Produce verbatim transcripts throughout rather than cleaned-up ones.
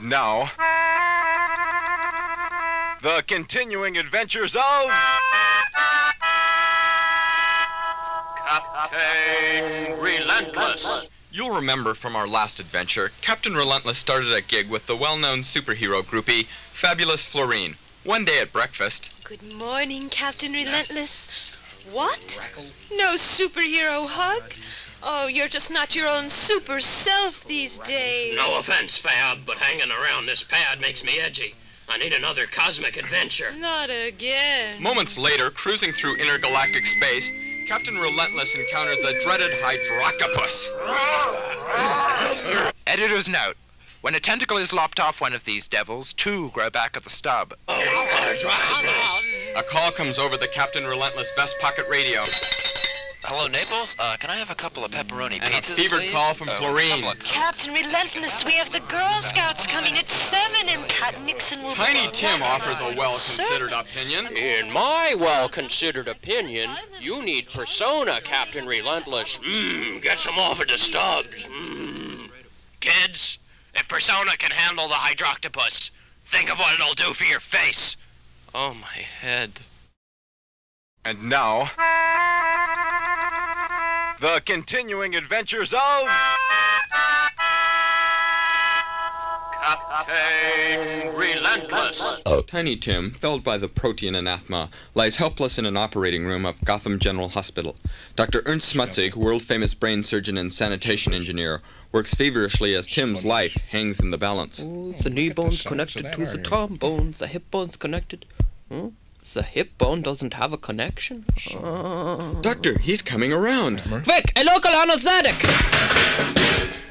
And now, the continuing adventures of Captain Relentless. You'll remember from our last adventure, Captain Relentless started a gig with the well-known superhero groupie, Fabulous Florine. One day at breakfast... Good morning, Captain Relentless. What? No superhero hug? Oh, you're just not your own super self these days. No offense, Fab, but hanging around this pad makes me edgy. I need another cosmic adventure. Not again. Moments later, cruising through intergalactic space, Captain Relentless encounters the dreaded Hydrocopus. Editor's note. When a tentacle is lopped off one of these devils, two grow back at the stub. Oh, Hydrocopus! A call comes over the Captain Relentless vest pocket radio. Hello, Naples? Uh, can I have a couple of pepperoni and pizzas, And a fevered please? call from oh, Florine. Captain Relentless, we have the Girl Scouts coming at seven, and Pat Nixon will... Tiny Tim offers a well-considered opinion. In my well-considered opinion, you need Persona, Captain Relentless. Mmm, get some off of the stubs. Mmm. Kids, if Persona can handle the Hydroctopus, think of what it'll do for your face. Oh, my head. And now... the continuing adventures of Captain Relentless. Oh. Tiny Tim, felled by the protean anathema, lies helpless in an operating room of Gotham General Hospital. Doctor Ernst Schmutzig, world-famous brain surgeon and sanitation engineer, works feverishly as Tim's life hangs in the balance. Oh, the knee bone's connected to the thumb bone, the hip bone's connected. Hmm? The hip bone doesn't have a connection. Uh... Doctor, he's coming around. Quick, a local anesthetic!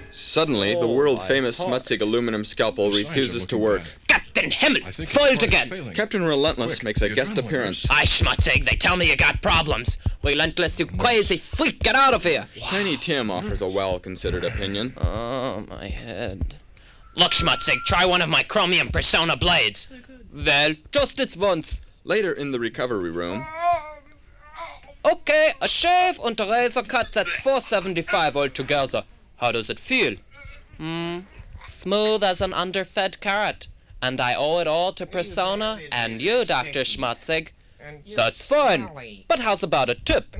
Suddenly, oh, the world-famous Schmutzig aluminum scalpel refuses to work. Back. Captain Himmel, foiled again! Failing. Captain Relentless Quick, makes a guest appearance. Aye, Schmutzig, they tell me you got problems. Relentless, you crazy freak, get out of here! Wow. Tiny Tim offers a well-considered opinion. Oh, my head. Look, Schmutzig, try one of my chromium Persona blades. Well, just this once. Later in the recovery room... Okay, a shave and a razor cut, that's four seventy-five altogether. How does it feel? Hmm, smooth as an underfed carrot. And I owe it all to Persona and you, Doctor Schmutzig. That's fine. But how's about a tip?